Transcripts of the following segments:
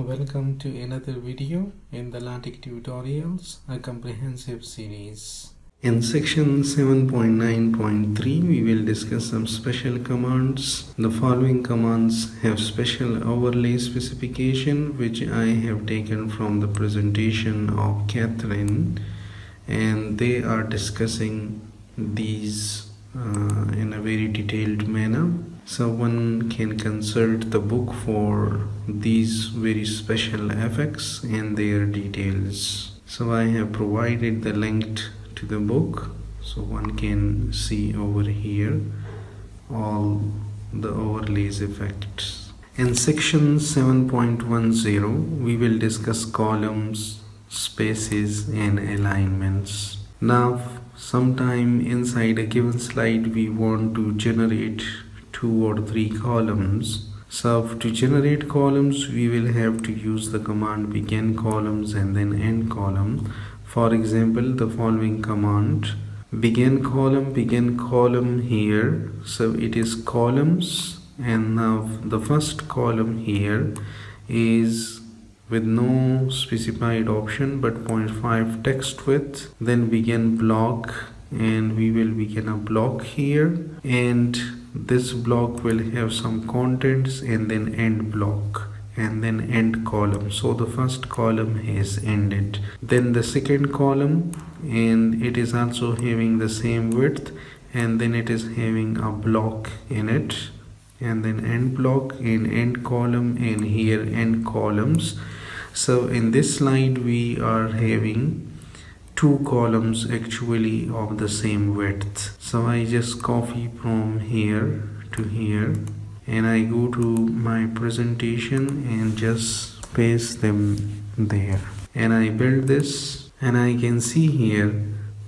Welcome to another video in the LaTeX tutorials, a comprehensive series. In section 7.9.3 we will discuss some special commands. The following commands have special overlay specification which I have taken from the presentation of Catherine, and they are discussing these in a very detailed manner. So one can consult the book for these very special effects and their details. So I have provided the link to the book, so one can see over here all the overlays effects. In section 7.10 we will discuss columns, spaces and alignments. Now sometime inside a given slide we want to generate 2 or 3 columns. So to generate columns we will have to use the command begin columns and then end column. For example, the following command begin column here, so it is columns, and now the first column here is with no specified option but 0.5 text width, then begin block, and we will begin a block here, and this block will have some contents, and then end block and then end column. So the first column is ended. Then the second column, and it is also having the same width, and then it is having a block in it, and then end block and end column, and here end columns. So in this slide we are having 2 columns actually of the same width. So I just copy from here to here, and I go to my presentation and just paste them there, and I build this, and I can see here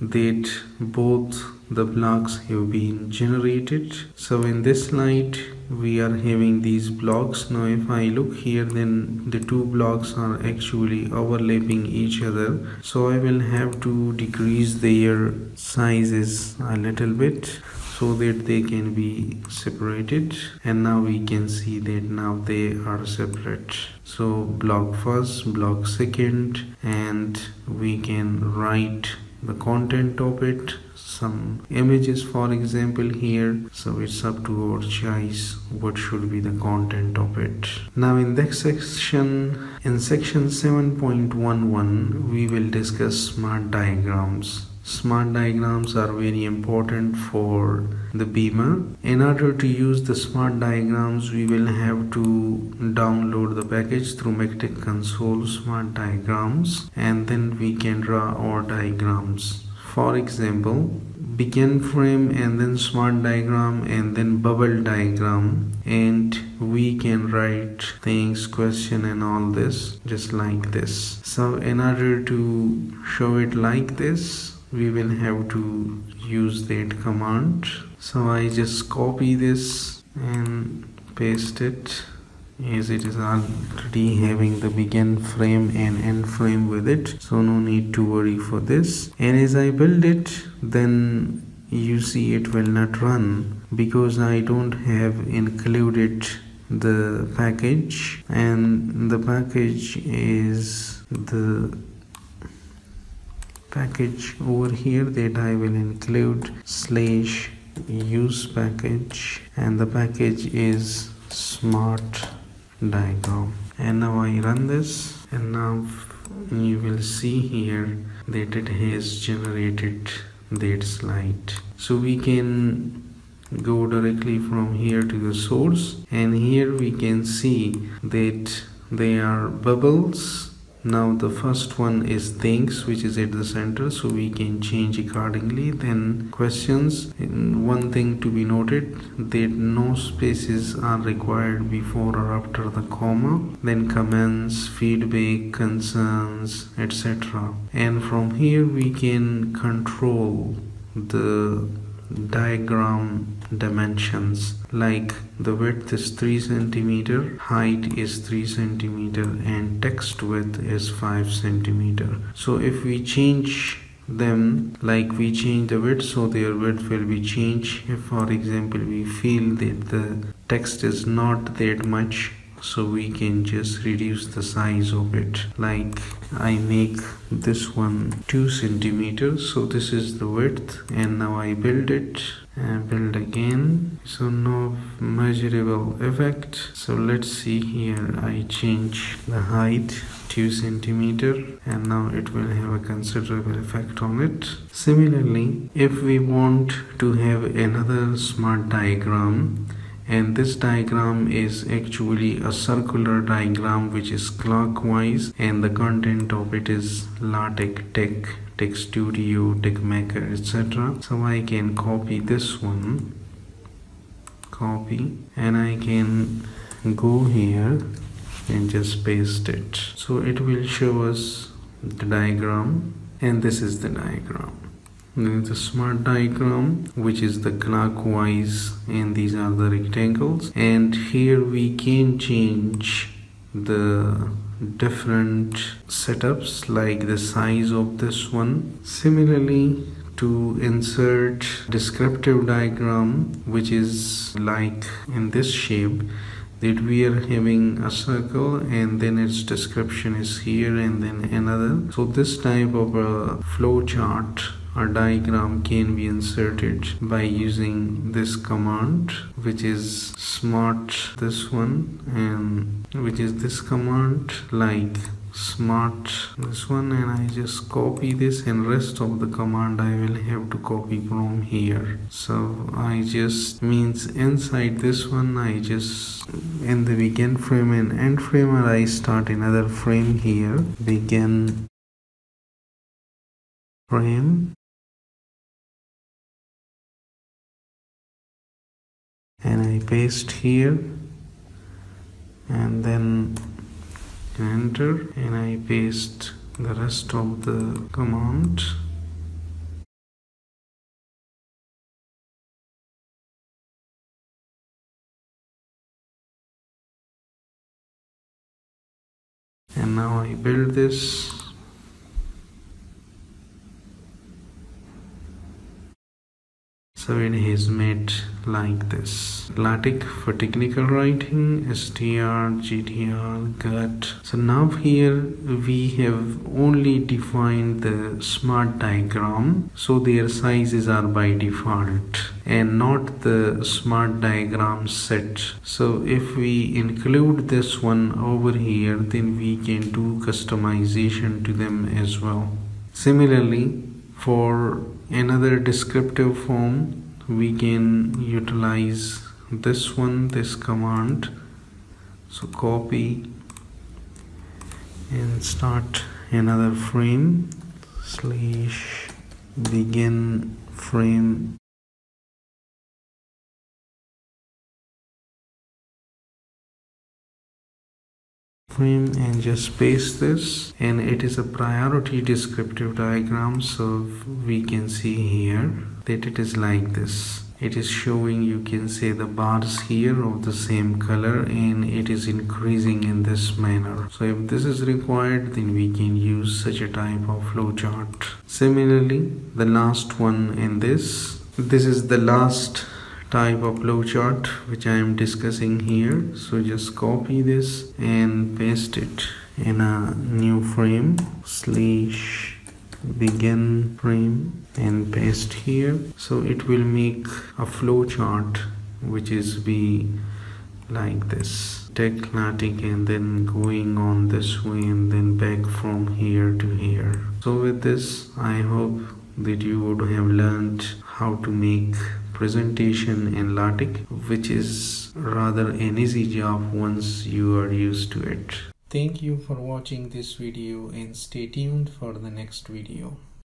that both the blocks have been generated. So in this slide we are having these blocks. Now if I look here, then the 2 blocks are actually overlapping each other, so I will have to decrease their sizes a little bit so that they can be separated. And now we can see that now they are separate. So block first, block second, and we can write the content of it, some images for example here. So it's up to our choice what should be the content of it. Now in the section, in section 7.11 we will discuss smart diagrams. Smart diagrams are very important for the beamer. In order to use the smart diagrams we will have to download the package through MiKTeX console, smart diagrams, and then we can draw our diagrams. For example, begin frame and then smart diagram and then bubble diagram, and we can write things, question and all this just like this. So in order to show it like this we will have to use that command. So I just copy this and paste it, as it is already having the begin frame and end frame with it, so no need to worry for this. And as I build it, then you see it will not run because I don't have included the package, and the package is the package over here that I will include /use package, and the package is smart diagram. And now I run this, and now you will see here that it has generated that slide. So we can go directly from here to the source, and here we can see that they are bubbles. Now the first one is things, which is at the center, so we can change accordingly. Then questions, and one thing to be noted that no spaces are required before or after the comma. Then comments, feedback, concerns, etc. And from here we can control the diagram dimensions, like the width is 3 cm, height is 3 cm, and text width is 5 cm. So if we change them, like we change the width, so their width will be changed. If for example we feel that the text is not that much, so we can just reduce the size of it. Like I make this one 2 centimeters, so this is the width, and now I build it and build again, so no measurable effect. So let's see here, I change the height 2 centimeter, and now it will have a considerable effect on it. Similarly, if we want to have another smart diagram, and this diagram is actually a circular diagram which is clockwise, and the content of it is LaTeX, TechStudio, TechMaker, etc. So I can copy this one, copy, and I can go here and just paste it. So it will show us the diagram, and this is the diagram. There is a smart diagram which is the clockwise, and these are the rectangles, and here we can change the different setups, like the size of this one. Similarly, to insert descriptive diagram, which is like in this shape, that we are having a circle and then its description is here and then another. So this type of a flow chart or diagram can be inserted by using this command, which is smart this one, and which is this command, like smart this one, and I just copy this, and rest of the command I will have to copy from here. So I just means inside this one, I just in the begin frame and end frame, or I start another frame here, begin frame, and I paste here, and then enter, and I paste the rest of the command. And now I build this. So it is made like this. LaTeX for technical writing, STR, GTR, GUT. So now here we have only defined the smart diagram, so their sizes are by default and not the smart diagram set. So if we include this one over here, then we can do customization to them as well. Similarly, for another descriptive form, we can utilize this one, this command. So copy and start another frame, slash begin frame, and just paste this, and it is a priority descriptive diagram, so we can see here that it is like this. It is showing, you can say, the bars here of the same color, and it is increasing in this manner. So if this is required, then we can use such a type of flowchart. Similarly, the last one in this is the last type of flowchart which I am discussing here. So just copy this and paste it in a new frame, slash begin frame, and paste here. So it will make a flowchart which is be like this, tech LaTeX, and then going on this way and then back from here to here. So with this, I hope that you would have learned how to make presentation in LaTeX, which is rather an easy job once you are used to it. Thank you for watching this video, and stay tuned for the next video.